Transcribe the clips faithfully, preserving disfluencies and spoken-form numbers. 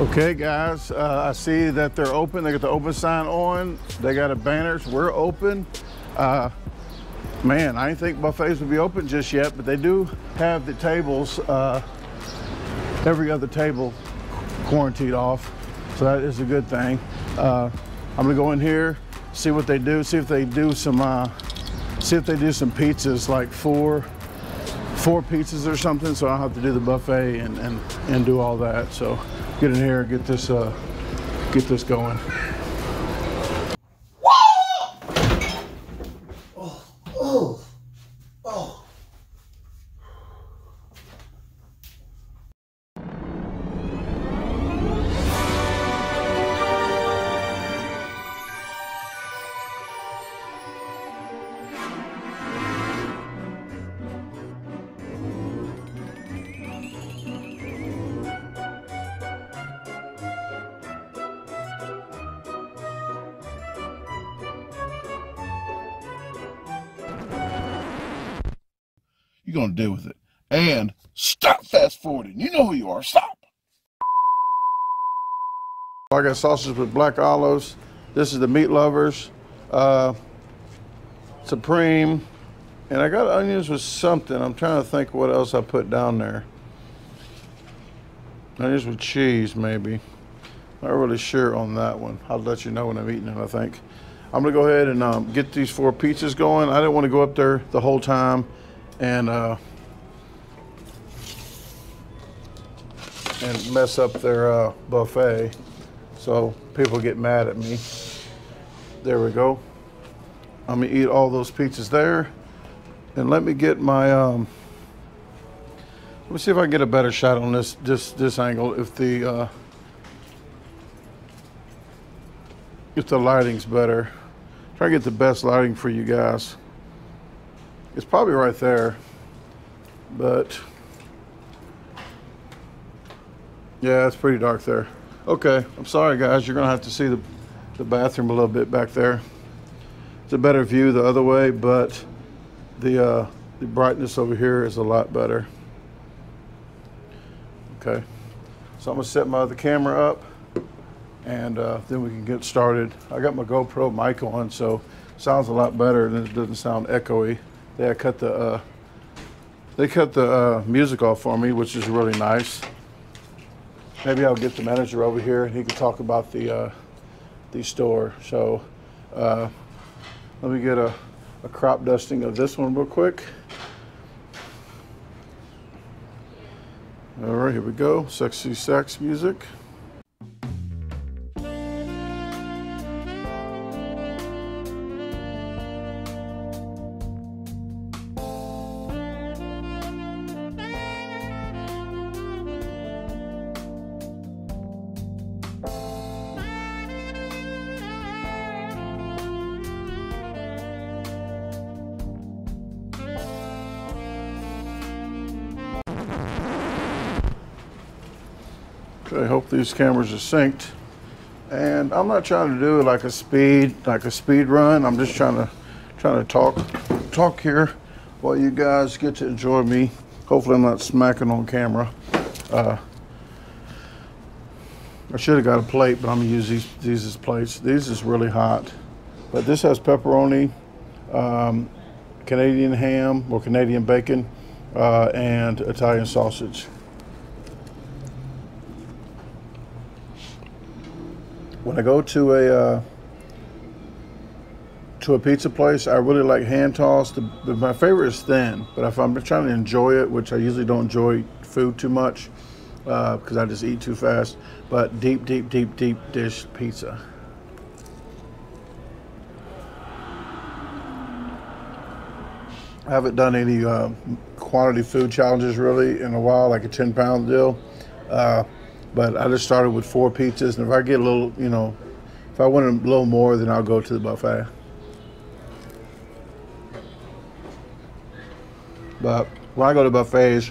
Okay guys, uh, I see that they're open. They got the open sign on. They got a banners, we're open. Uh, man, I didn't think buffets would be open just yet, but they do have the tables, uh, every other table quarantined off. So that is a good thing. Uh, I'm gonna go in here, see what they do, see if they do some, uh, see if they do some pizzas, like four, four pizzas or something. So I'll have to do the buffet and, and, and do all that. So get in here and get this, uh, get this going. Oh, oh, oh. You're going to deal with it. And stop fast forwarding. You know who you are. Stop. I got sausage with black olives. This is the Meat Lovers. Uh, Supreme. And I got onions with something. I'm trying to think what else I put down there. Onions with cheese, maybe. Not really sure on that one. I'll let you know when I'm eating it, I think. I'm going to go ahead and um, get these four pizzas going. I didn't want to go up there the whole time. And, uh, and mess up their uh, buffet, so people get mad at me. There we go. I'm gonna eat all those pizzas there, and let me get my. Um, let me see if I can get a better shot on this this this angle. If the uh, if the lighting's better, try to get the best lighting for you guys. It's probably right there, but yeah, it's pretty dark there. Okay, I'm sorry guys, you're gonna have to see the, the bathroom a little bit back there. It's a better view the other way, but the, uh, the brightness over here is a lot better. Okay, so I'm gonna set my other camera up and uh, then we can get started. I got my GoPro mic on, so it sounds a lot better and it doesn't sound echoey. They cut the uh, they cut the uh, music off for me, which is really nice. Maybe I'll get the manager over here and he can talk about the uh, the store. So uh, let me get a, a crop dusting of this one real quick. All right, here we go. Sexy sax music. I hope these cameras are synced, and I'm not trying to do like a speed like a speed run. I'm just trying to trying to talk talk here while you guys get to enjoy me. Hopefully I'm not smacking on camera. Uh, I should have got a plate, but I'm gonna use these these as plates. These is really hot, but this has pepperoni, um, Canadian ham or Canadian bacon, uh, and Italian sausage. When I go to a uh, to a pizza place, I really like hand tossed. My favorite is thin, but if I'm trying to enjoy it, which I usually don't enjoy food too much uh, because I just eat too fast, but deep, deep, deep, deep dish pizza. I haven't done any uh, quantity food challenges really in a while, like a ten pound deal. Uh, But I just started with four pizzas, and if I get a little, you know, if I want a little more, then I'll go to the buffet. But when I go to buffets,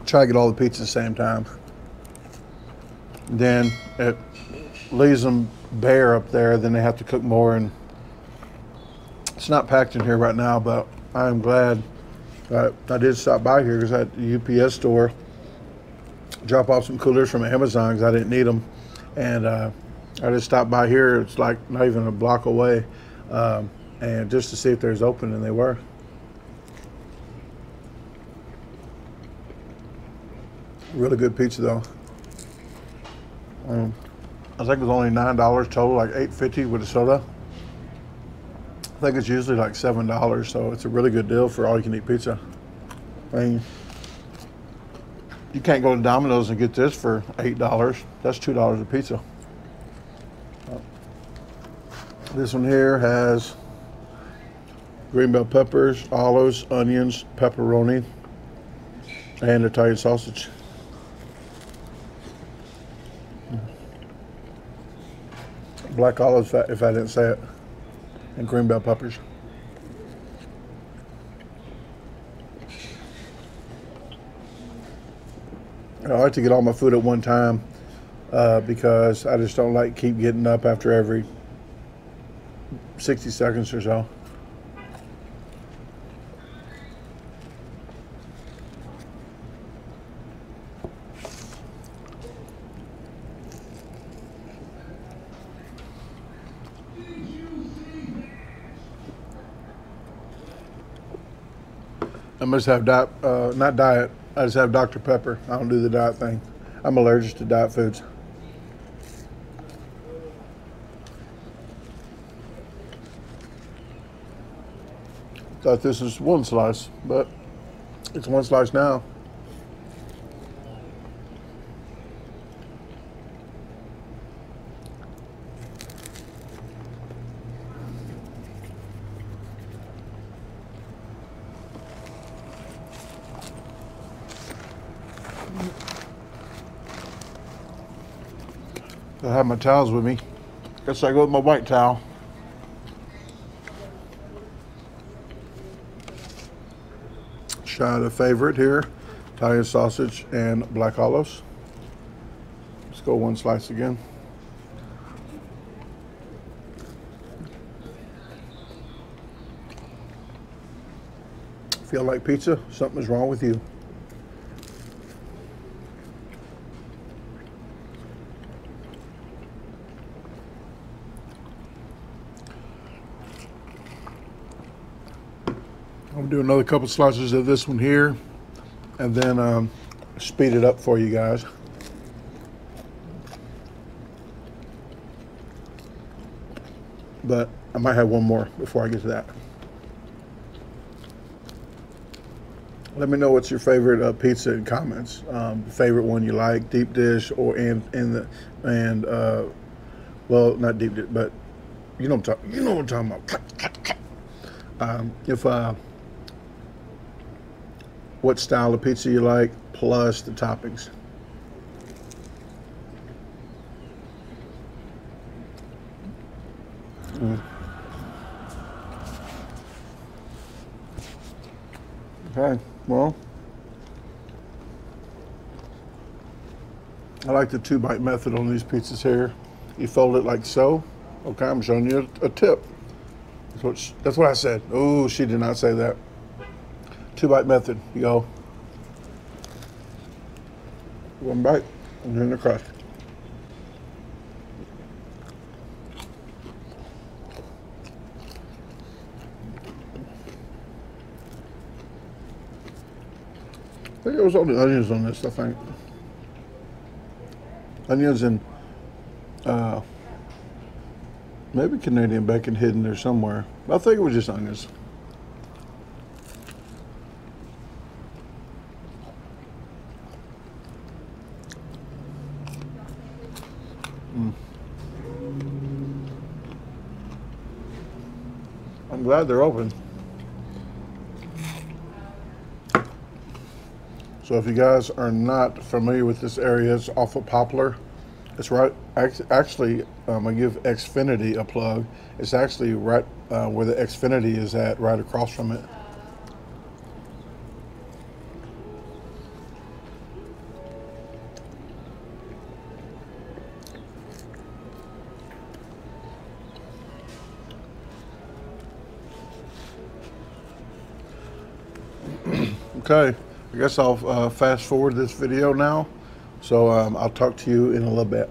I try to get all the pizzas at the same time. Then it leaves them bare up there, then they have to cook more, and it's not packed in here right now, but I'm glad that I did stop by here because at the U P S store, drop off some coolers from Amazon because I didn't need them. And uh, I just stopped by here. It's like not even a block away. Um, and just to see if there's open, and they were. Really good pizza though. Um, I think it was only nine dollars total, like eight fifty with a soda. I think it's usually like seven dollars, so it's a really good deal for all you can eat pizza. I mean, you can't go to Domino's and get this for eight dollars. That's two dollars a pizza. This one here has green bell peppers, olives, onions, pepperoni, and Italian sausage. Black olives, if I didn't say it, and green bell peppers. I like to get all my food at one time uh, because I just don't like keep getting up after every sixty seconds or so. I must have diet, uh, not diet, I just have Doctor Pepper. I don't do the diet thing. I'm allergic to diet foods. Thought this was one slice, but it's one slice now. I have my towels with me. Guess I go with my white towel. Shot a favorite here, Italian sausage and black olives. Let's go one slice again. Feel like pizza? Something's wrong with you. I'm gonna do another couple slices of this one here and then um, speed it up for you guys. But I might have one more before I get to that. Let me know what's your favorite uh, pizza in comments. Um, the favorite one you like, deep dish or in, in the, and uh, well, not deep dish, but you know what I'm talking, you know what I'm talking about. Um, if, uh, what style of pizza you like, plus the toppings. Mm. Okay, well, I like the two bite method on these pizzas here. You fold it like so. Okay, I'm showing you a tip. That's what, she, that's what I said. Oh, she did not say that. Two bite method. You go one bite and then the crust. I think it was only onions on this, I think. Onions and uh, maybe Canadian bacon hidden there somewhere. I think it was just onions. I'm glad they're open. So if you guys are not familiar with this area, it's off of Poplar. It's right, actually, um, I give Xfinity a plug. It's actually right uh, where the Xfinity is at, right across from it. Okay, I guess I'll uh, fast forward this video now So um, I'll talk to you in a little bit.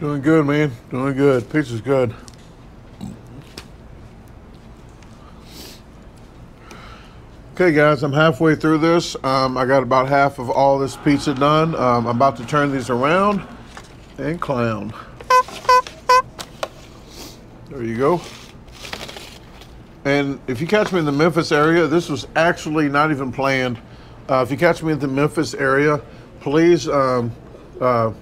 Doing good, man. Doing good. Pizza's good. Okay, guys, I'm halfway through this. Um, I got about half of all this pizza done. Um, I'm about to turn these around and clown. There you go. And if you catch me in the Memphis area, this was actually not even planned. Uh, if you catch me in the Memphis area, please um, uh,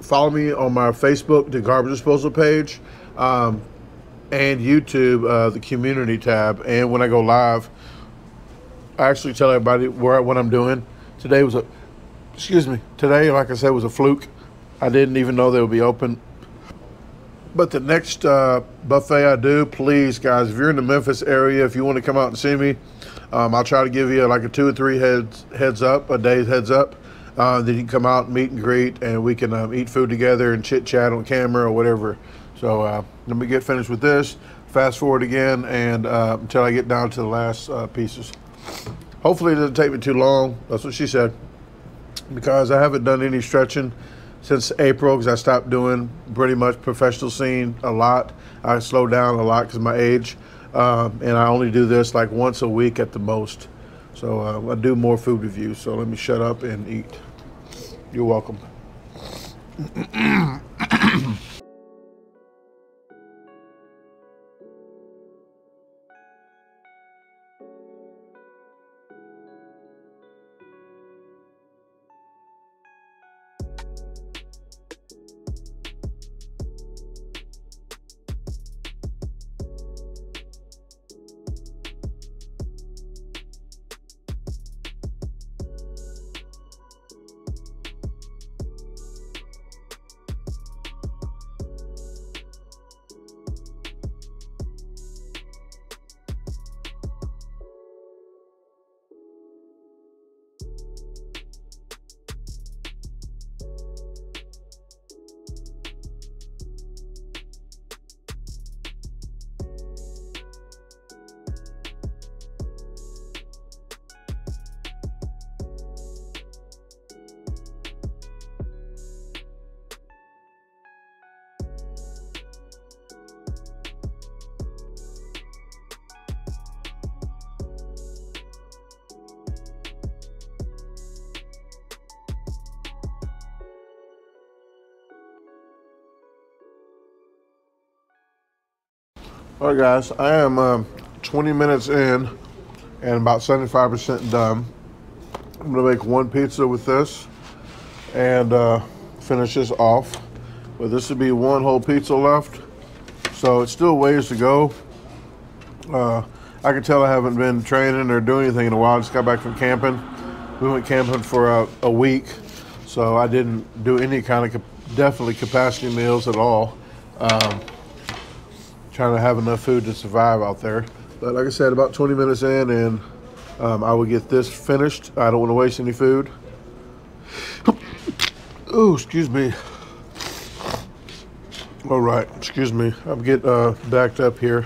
follow me on my Facebook, the Garbage Disposal page, um, and YouTube, uh, the community tab. And when I go live, I actually tell everybody where what I'm doing. Today was a, excuse me, today, like I said, was a fluke. I didn't even know they would be open. But the next uh, buffet I do, please, guys, if you're in the Memphis area, if you want to come out and see me, um, I'll try to give you like a two or three heads heads up, a day's heads up. Uh, then you can come out and meet and greet, and we can um, eat food together and chit chat on camera or whatever. So uh, let me get finished with this, fast forward again, and uh, until I get down to the last uh, pieces. Hopefully it doesn't take me too long. That's what she said, because I haven't done any stretching since April, because I stopped doing pretty much professional scene a lot. I slowed down a lot because of my age, um, and I only do this like once a week at the most. So uh, I do more food reviews. So let me shut up and eat. You're welcome. All right, guys, I am um, twenty minutes in, and about seventy-five percent done. I'm gonna make one pizza with this and uh, finish this off. But this would be one whole pizza left. So it's still ways to go. Uh, I can tell I haven't been training or doing anything in a while. I just got back from camping. We went camping for a, a week. So I didn't do any kind of definitely capacity meals at all. Um, trying to have enough food to survive out there. But like I said, about twenty minutes in and um, I will get this finished. I don't want to waste any food. Oh, excuse me. All right, excuse me. I'm getting uh, backed up here,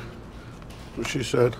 what she said.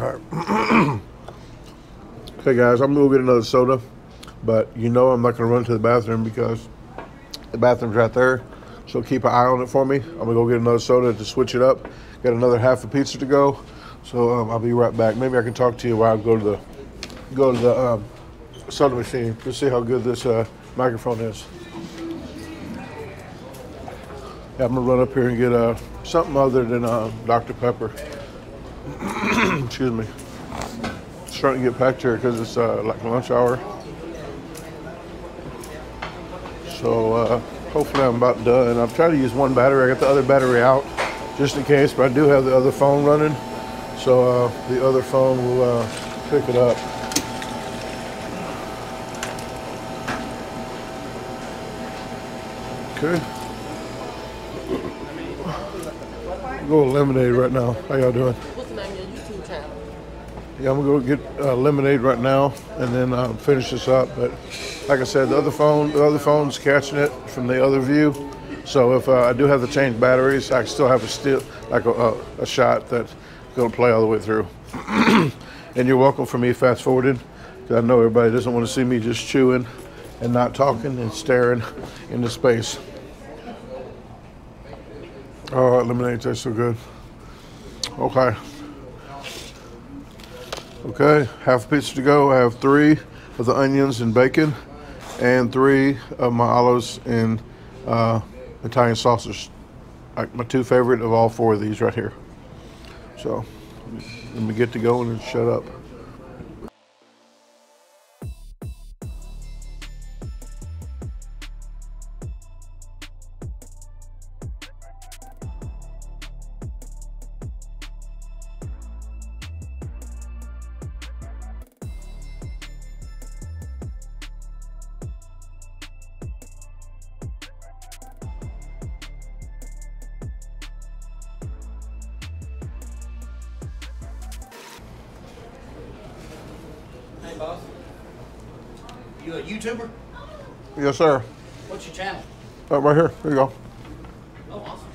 All right. Okay, guys, I'm gonna get another soda, but you know I'm not gonna run to the bathroom because the bathroom's right there. So keep an eye on it for me. I'm gonna go get another soda to switch it up. Got another half a pizza to go, so um, I'll be right back. Maybe I can talk to you while I go to the go to the um, soda machine. Let's see how good this uh, microphone is. Yeah, I'm gonna run up here and get uh, something other than uh, Doctor Pepper. Excuse me. It's starting to get packed here because it's uh, like lunch hour. So uh, hopefully I'm about done. I've tried to use one battery. I got the other battery out just in case, but I do have the other phone running. So uh, the other phone will uh, pick it up. Okay. Go lemonade right now. How y'all doing? Yeah, I'm gonna go get uh, lemonade right now and then uh, finish this up. But like I said, the other phone, the other phone's catching it from the other view. So if uh, I do have to change batteries, I still have a still like a, a, a shot that's gonna play all the way through. And you're welcome for me fast forwarded, because I know everybody doesn't want to see me just chewing and not talking and staring into space. Oh, lemonade tastes so good. Okay. Okay, half a pizza to go. I have three of the onions and bacon and three of my olives and uh, Italian sausage. Like my two favorite of all four of these right here. So let me get to going and shut up. Boss, you a YouTuber? Yes, sir. What's your channel? Oh, right here. Here you go. Oh, awesome.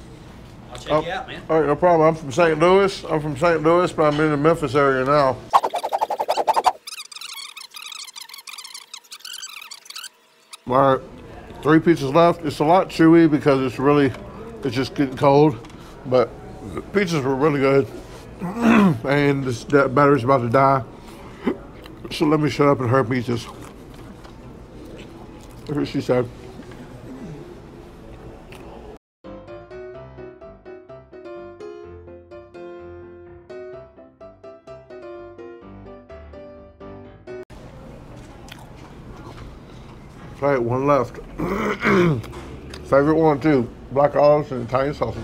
I'll check oh, you out, man. All right, no problem. I'm from Saint Louis. I'm from Saint Louis, but I'm in the Memphis area now. All right, three pizzas left. It's a lot chewy because it's really, it's just getting cold, but the pizzas were really good. And this, that battery's about to die. So let me shut up and her pieces. That's what she said. All right, one left. Favorite one too, black olives and Italian sausage.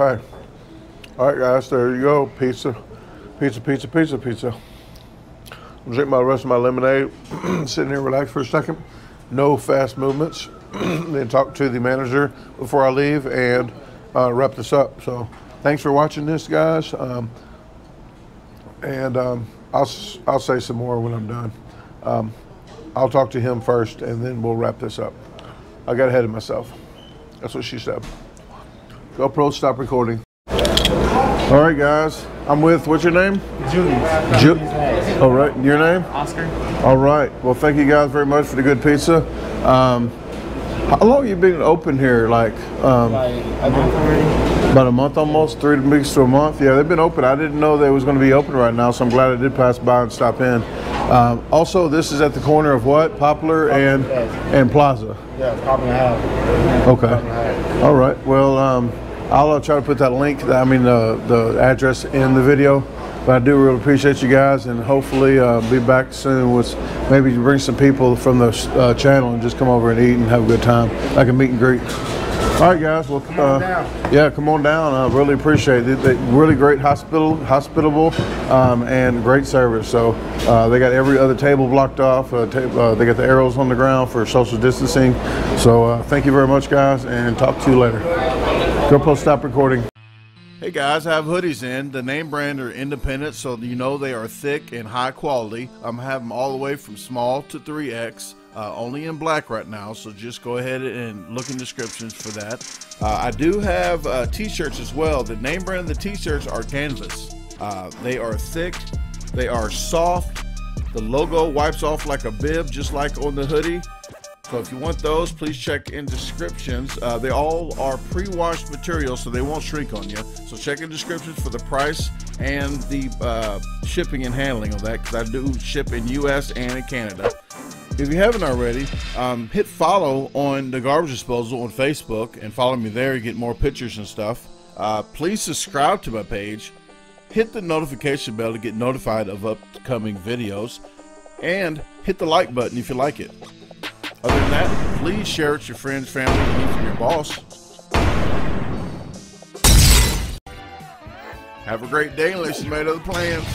Okay. All right, guys, there you go. Pizza, pizza, pizza, pizza, pizza. I'm drinking my rest of my lemonade, sitting here relaxed for a second. No fast movements. Then talk to the manager before I leave and uh, wrap this up. So thanks for watching this, guys. Um, and um, I'll, I'll say some more when I'm done. Um, I'll talk to him first, and then we'll wrap this up. I got ahead of myself. That's what she said. GoPro, stop recording. All right, guys. I'm with, what's your name? Julius. Ju All right, your name? Oscar. All right. Well, thank you guys very much for the good pizza. Um, how long have you been open here? Like, um, like a month already. About a month almost, three weeks to a month. Yeah, they've been open. I didn't know they was going to be open right now, so I'm glad I did pass by and stop in. Um, also, this is at the corner of what? Poplar and and Plaza. Yeah, Poplar Avenue. Okay. All right. Well. Um, I'll uh, try to put that link, I mean uh, the address in the video, but I do really appreciate you guys, and hopefully uh, be back soon with maybe bring some people from the uh, channel and just come over and eat and have a good time, like a meet and greet. All right, guys. Well, come on uh, down. Yeah, come on down. I really appreciate it. They, really great hospital, hospitable, um, and great service. So uh, they got every other table blocked off. Uh, ta uh, they got the arrows on the ground for social distancing. So uh, thank you very much, guys, and talk to you later. GoPro, stop recording. Hey guys, I have hoodies in. The name brand are independent, so you know they are thick and high quality. I'm having them all the way from small to three X. Uh, only in black right now, so just go ahead and look in descriptions for that. Uh, I do have uh, t-shirts as well. The name brand of the t-shirts are canvas. Uh, they are thick, they are soft. The logo wipes off like a bib, just like on the hoodie. So if you want those, please check in descriptions. Uh, they all are pre-washed material, so they won't shrink on you. So check in descriptions for the price and the uh, shipping and handling of that, because I do ship in U S and in Canada. If you haven't already, um, hit follow on Da Garbage Disposal on Facebook and follow me there. You get more pictures and stuff. Uh, please subscribe to my page. Hit the notification bell to get notified of upcoming videos. And hit the like button if you like it. Other than that, please share it with your friends, family, and even your boss. Have a great day unless you made other plans.